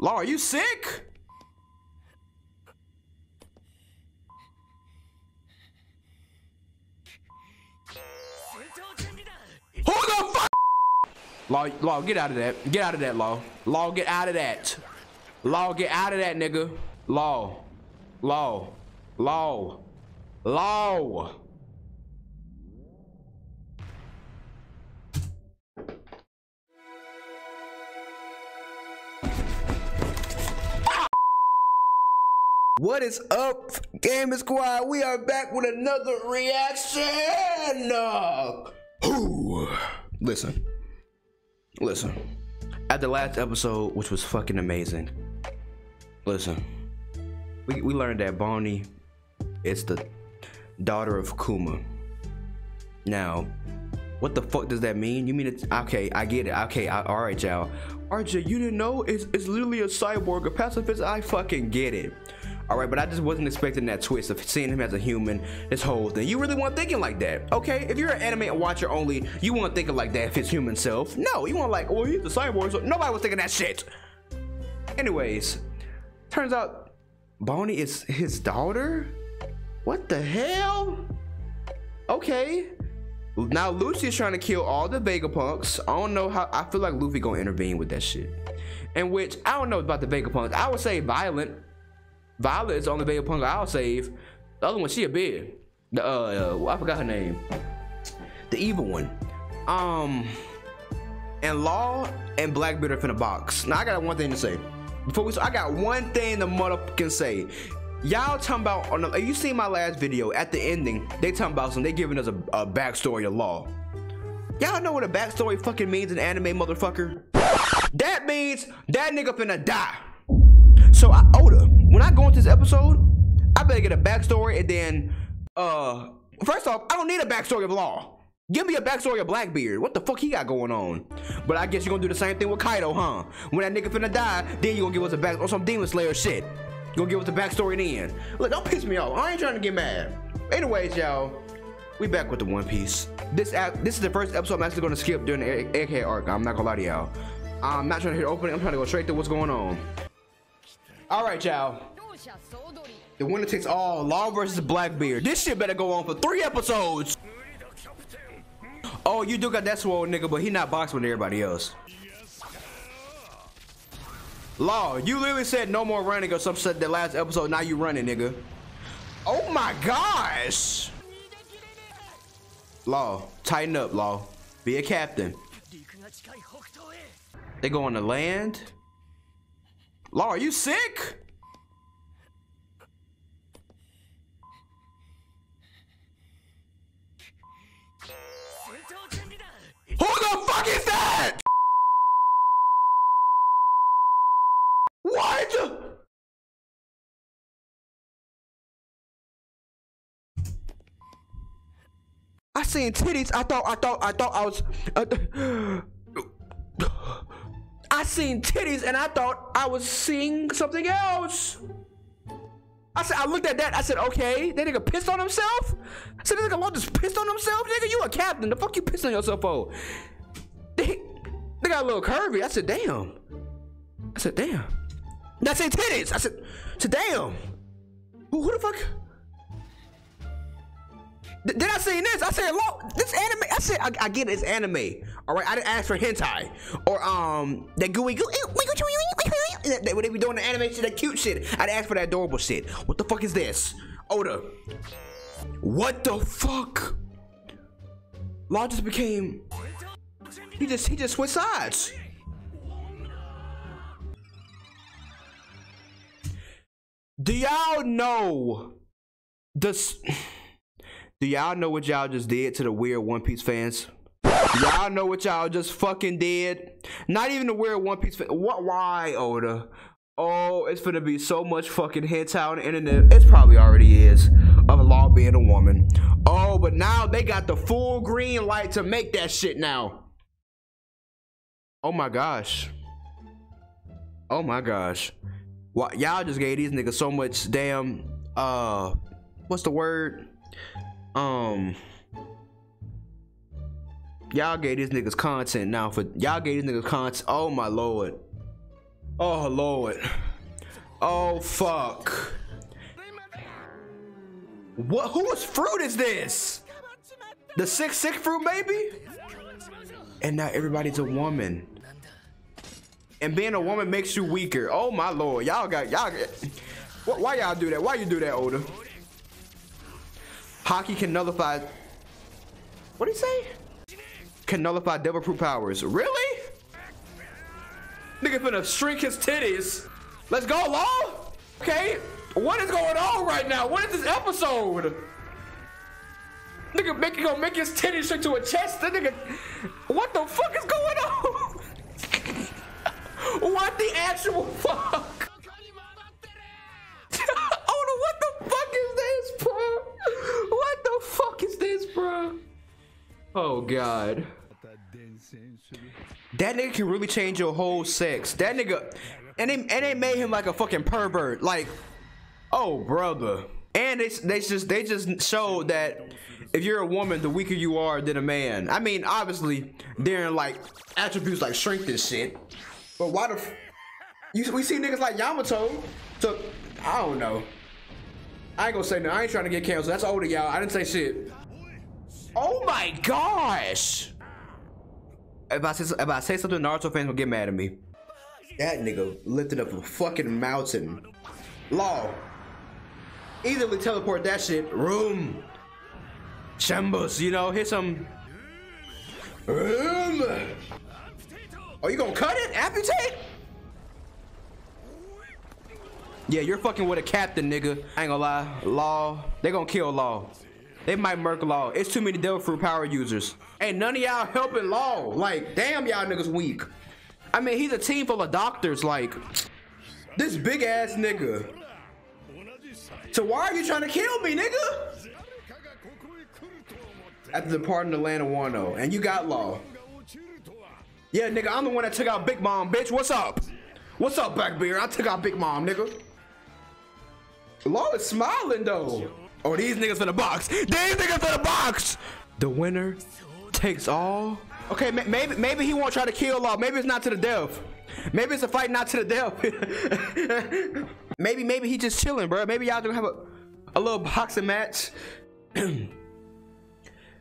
Law, are you sick? Who the fuck? Law, get out of that. Get out of that, Law. Law, get out of that. Law, get out of that, nigga. Law. Law. Law. Law. What is up, Gaming Squad? We are back with another reaction. Listen. At the last episode, which was fucking amazing. Listen, we learned that Bonnie is the daughter of Kuma. Now, what the fuck does that mean? You mean it's okay? I get it. Okay, all right, y'all. RJ, you didn't know it's literally a cyborg, a pacifist. I fucking get it. All right, but I just wasn't expecting that twist of seeing him as a human, this whole thing. You really weren't thinking like that, okay? If you're an anime watcher only, you weren't thinking like that if his human self. No, you weren't like, well, he's a cyborg, so nobody was thinking that shit. Anyways, turns out Bonnie is his daughter? What the hell? Okay. Now Lucy is trying to kill all the Vegapunks. I don't know how, I feel like Luffy gonna intervene with that shit. And which, I don't know about the Vegapunks. I would say Violet is the only Vegapunk I'll save. The other one, she a bitch. The I forgot her name. The evil one. And Law and Blackbeard are in a box. Now I got one thing to say. Before we, I got one thing the motherfucking say. Y'all talking about on the, if you seen my last video at the ending, they talking about some. They giving us a backstory of Law. Y'all know what a backstory fucking means in anime, motherfucker. That means that nigga finna die. So Oda. When I go into this episode, I better get a backstory, and then, first off, I don't need a backstory of Law. Give me a backstory of Blackbeard. What the fuck he got going on? But I guess you're gonna do the same thing with Kaido, huh? When that nigga finna die, then you gonna give us a backstory or some Demon Slayer shit. You gonna give us a backstory then. Look, don't piss me off. I ain't trying to get mad. Anyways, y'all, we back with the One Piece. This is the first episode I'm actually gonna skip during the AK arc. I'm not gonna lie to y'all. I'm not trying to hit opening. I'm trying to go straight through what's going on. All right, y'all. The winner takes all. Law versus Blackbeard. This shit better go on for 3 episodes. Oh, you do got that swole nigga, but he not boxing with everybody else. Law, you literally said no more running or some shit that last episode. Now you running, nigga. Oh my gosh. Law, tighten up, Law. Be a captain. They go on the land. Law, are you sick? Who the fuck is that? What? I seen titties. I thought I was. I seen titties and I thought I was seeing something else. I said, I looked at that. I said, okay, that nigga pissed on himself. I said, that nigga Law just pissed on himself. Nigga, you a captain. The fuck you pissed on yourself for? They got a little curvy. I said, damn. I said, damn. And I said, titties. I said damn. Who the fuck? Then I seen this. I said, Law, this anime. I said, I get it, it's anime. All right, I didn't ask for hentai or that gooey goo. What they be doing the anime shit, that cute shit. I didn't ask for that adorable shit. What the fuck is this, Oda? What the fuck? Law just became. He just switched sides. Do y'all know this? Do y'all know what y'all just did to the weird One Piece fans? Y'all know what y'all just fucking did? Not even the weird One Piece fans. What? Why, Oda? Oh, it's gonna be so much fucking hentai on the internet. It probably already is. Of Law being a woman. Oh, but now they got the full green light to make that shit now. Oh my gosh. Oh my gosh. Y'all just gave these niggas so much damn, what's the word? Y'all gave these niggas content now. For y'all gave these niggas content. Oh my lord. Oh Lord. Oh fuck. What? Whose fruit is this? The sick fruit, baby? And now everybody's a woman. And being a woman makes you weaker. Oh my Lord. Why y'all do that? Why you do that, Oda? Haki can nullify. What did he say? Can nullify devil-proof powers. Really? Nigga finna shrink his titties. Let's go, Law. Okay. What is going on right now? What is this episode? Nigga gonna make his titties shrink to a chest. That nigga. What the fuck is going on? What the actual fuck? What the fuck is this, bro? Oh God. That nigga can really change your whole sex. That nigga, and they made him like a fucking pervert. Like, oh brother. And they just showed that if you're a woman, the weaker you are than a man. I mean, obviously, they're like attributes like strength and shit. But why the? We see niggas like Yamato. So I don't know. I ain't gonna say no. I ain't trying to get canceled. That's Oda, y'all. I didn't say shit. Oh my gosh! If I say something, Naruto fans will get mad at me. That nigga lifted up a fucking mountain. Law. Easily teleport that shit. Room. Chambers, you know, hit some. Room. Are you gonna cut it? Amputate? Yeah, you're fucking with a captain, nigga. I ain't gonna lie. Law. They gonna kill Law. They might murk Law. It's too many devil fruit power users. Ain't none of y'all helping Law. Like, damn, y'all niggas weak. I mean, he's a team full of doctors. Like, this big ass nigga. So why are you trying to kill me, nigga? After departing the land of Wano. And you got Law. Yeah, nigga, I'm the one that took out Big Mom, bitch. What's up? What's up, Blackbeard? I took out Big Mom, nigga. Law is smiling though. Oh, these niggas in the box. These niggas in the box. The winner takes all. Okay, maybe he won't try to kill Law. Maybe it's not to the death. Maybe it's a fight not to the death. maybe he just chilling, bro. Maybe y'all gonna have a little boxing match.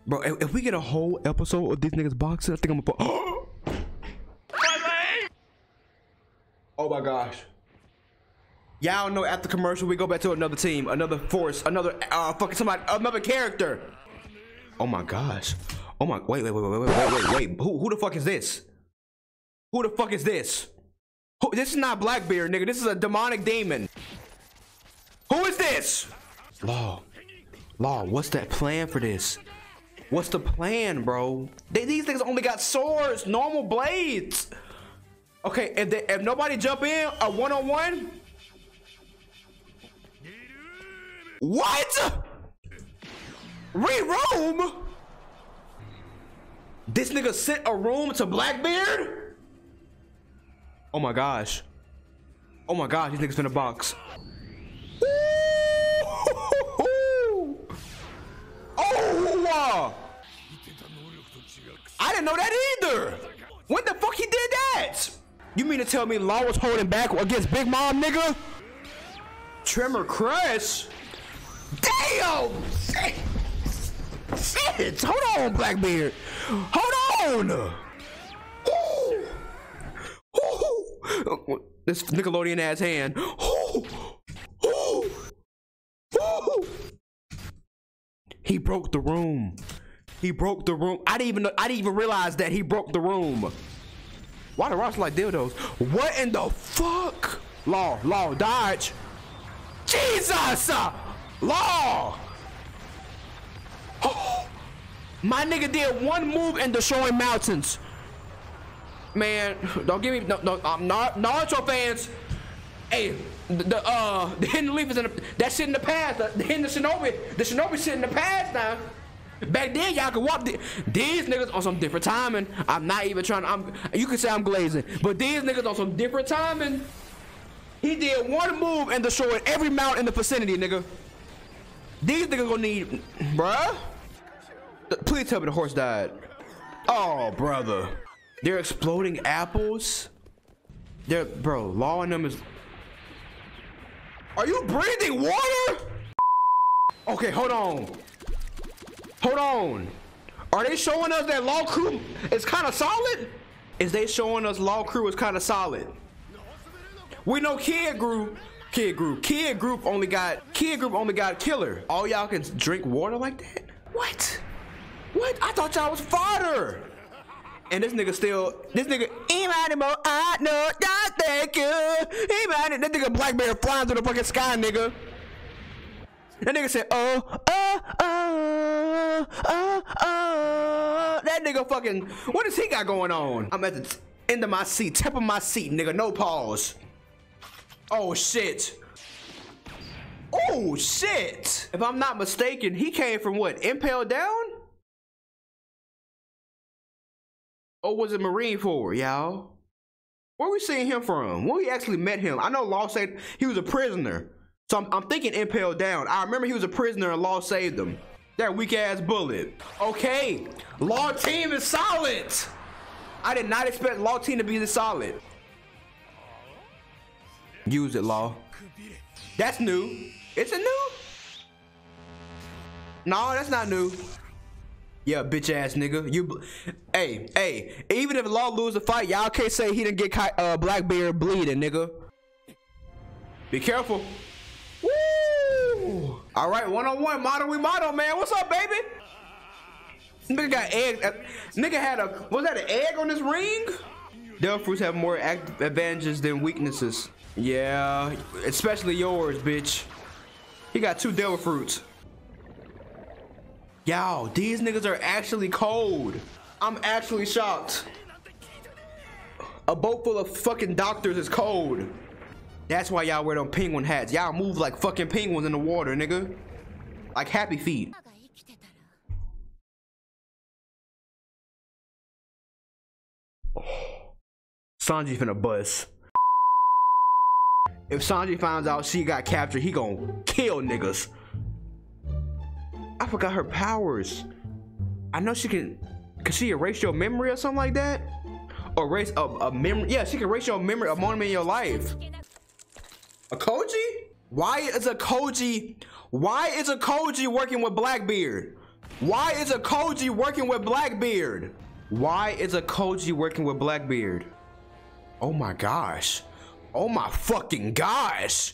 Bro, if we get a whole episode of these niggas boxing, I think I'm gonna. Oh my gosh. Y'all know after commercial we go back to another team, another force, another fucking somebody, another character. Oh my gosh. Oh my, wait. Who the fuck is this? Who the fuck is this? This is not Blackbeard, nigga. This is a demonic demon. Who is this? Law, what's that plan for this? What's the plan, bro? These things only got swords, normal blades. Okay, if nobody jump in, a one-on-one. What? Re-room? This nigga sent a room to Blackbeard? Oh my gosh. Oh my gosh, these niggas in a box. Ooh. Oh! I didn't know that either. When the fuck he did that? You mean to tell me Law was holding back against Big Mom, nigga? Tremor Crush? Damn! Shit! Hold on, Blackbeard! Hold on! Ooh. Ooh. This Nickelodeon ass hand. Ooh. Ooh. Ooh. He broke the room. He broke the room. I didn't even realize that he broke the room. Why the rocks like dildos? What in the fuck? Law, dodge. Jesus! Law! Oh, my nigga did one move and destroying mountains. Man, don't give me no. I'm not Naruto fans. Hey, the hidden leaf is in the, that shit in the past. The hidden the shinobi shit in the past now. Back then, y'all could walk these niggas on some different timing. I'm not even trying to. You could say I'm glazing, but these niggas on some different timing. He did one move and destroyed every mount in the vicinity, nigga. These niggas gonna need, bruh. Please tell me the horse died. Oh, brother. They're exploding apples. They're, bro, Law and them is... Are you breathing water? Okay, hold on. Hold on. Are they showing us that Law crew is kind of solid? Is they showing us Law crew is kind of solid? We know Kid group only got killer. All y'all can drink water like that? What? What? I thought y'all was fodder. And this nigga still, this nigga, I know, thank you. That nigga Blackbeard flying through the fucking sky, nigga. That nigga said, oh. That nigga fucking, what does he got going on? I'm at the end of my seat, tip of my seat, nigga, no pause. Oh, shit. Oh, shit. If I'm not mistaken, he came from what, Impel Down? Or was it Marineford, y'all? Where we seeing him from? When we actually met him? I know Law said he was a prisoner. So I'm thinking Impel Down. I remember he was a prisoner and Law saved him. That weak ass bullet. Okay, Law team is solid. I did not expect Law team to be this solid. Use it, Law. That's new. Is it new? No, that's not new. Yeah, bitch ass nigga. You, hey. Even if Law lose the fight, y'all can't say he didn't get Blackbeard bleeding, nigga. Be careful. Woo! All right, one-on-one, model we model, man. What's up, baby? Nigga got egg. Nigga had a. Was that an egg on his ring? Devil fruits have more advantages than weaknesses. Yeah, especially yours, bitch. He got 2 devil fruits. Y'all, these niggas are actually cold. I'm actually shocked. A boat full of fucking doctors is cold. That's why y'all wear them penguin hats. Y'all move like fucking penguins in the water, nigga. Like Happy Feet. Oh, Sanji finna bust. If Sanji finds out she got captured, he gon' kill niggas. I forgot her powers. I know she can. Can she erase your memory or something like that? Or erase a memory? Yeah, she can erase your memory, a moment in your life. A Koji? Why is a Koji working with Blackbeard? Oh my gosh. Oh my fucking gosh.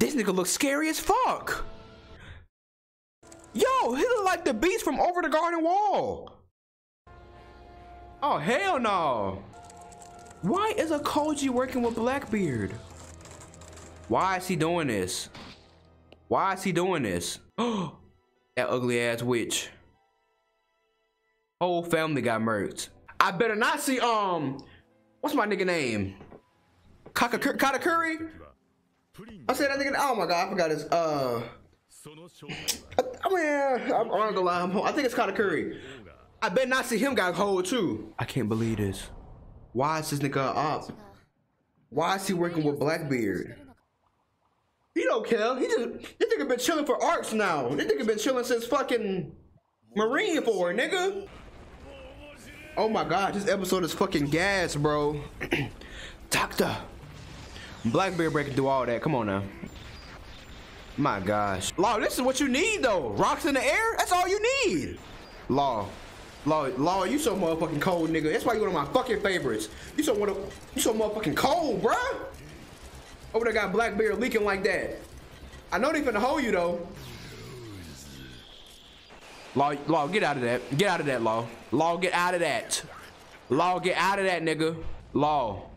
This nigga looks scary as fuck. Yo, he look like the beast from Over the Garden Wall. Oh, hell no. Why is a Koji working with Blackbeard? Why is he doing this? Oh, that ugly ass witch. Whole family got murked. I better not see, what's my nigga name? Katakuri? I said that nigga, oh my god, I forgot his, I'm on the line. I think it's Katakuri. I bet not see him got hold too. I can't believe this. Why is this nigga up? Why is he working with Blackbeard? He don't care. He just, this nigga been chilling for arcs now. This nigga been chilling since fucking Marineford, nigga. Oh my god, this episode is fucking gas, bro. Doctor. Blackbeard breaking through all that. Come on now. My gosh. Law, this is what you need though. Rocks in the air? That's all you need. Law, you so motherfucking cold, nigga. That's why you one of my fucking favorites. You so motherfucking cold, bruh. Over there got Blackbeard leaking like that. I know they finna hold you though. Law, get out of that. Get out of that, Law. Law, get out of that, nigga. Law.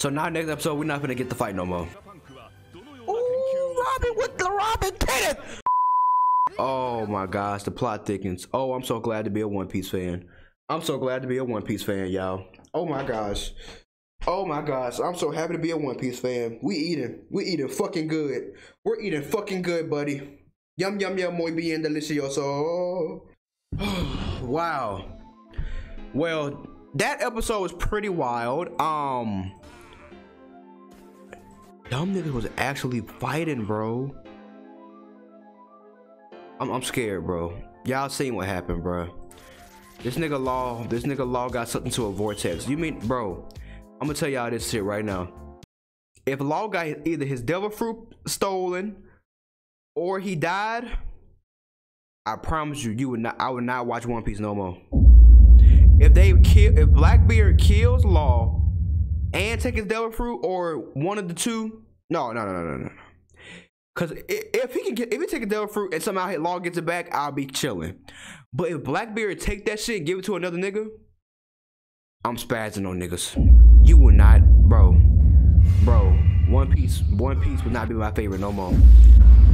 So now next episode, we're not gonna get the fight no more. Ooh, Robin with the Robin tennis! Oh my gosh, the plot thickens. Oh, I'm so glad to be a One Piece fan. Y'all. Oh my gosh. I'm so happy to be a One Piece fan. We eating fucking good. We're eating fucking good, buddy. Yum, yum, yum, muy bien delicioso. Wow. Well, that episode was pretty wild. Dumb niggas was actually fighting, bro. I'm scared, bro. Y'all seen what happened, bro. This nigga Law got sucked into a vortex. You mean, bro, I'm gonna tell y'all this shit right now. If Law got either his devil fruit stolen or he died, I promise you, I would not watch One Piece no more. If Blackbeard kills Law and take his devil fruit, or one of the two, no. Cause if he take a devil fruit and somehow his Law gets it back, I'll be chilling. But if Blackbeard take that shit and give it to another nigga, I'm spazzing on niggas. You will not, bro. One Piece would not be my favorite no more.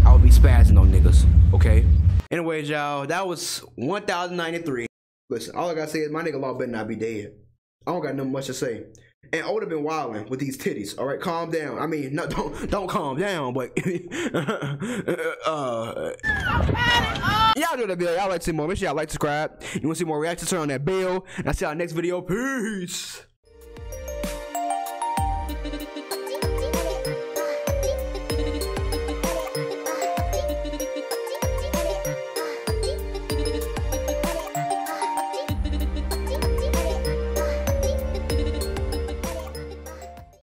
I would be spazzing on niggas, okay? Anyways, y'all, that was 1093. Listen, all I gotta say is my nigga Law better not be dead. I don't got nothing much to say. And Oda been wilding with these titties. All right, calm down. I mean, no, don't calm down, but y'all do that video. Y'all like to see more. Make sure y'all like, subscribe. You want to see more reactions? Turn on that bell. And I'll see y'all next video. Peace.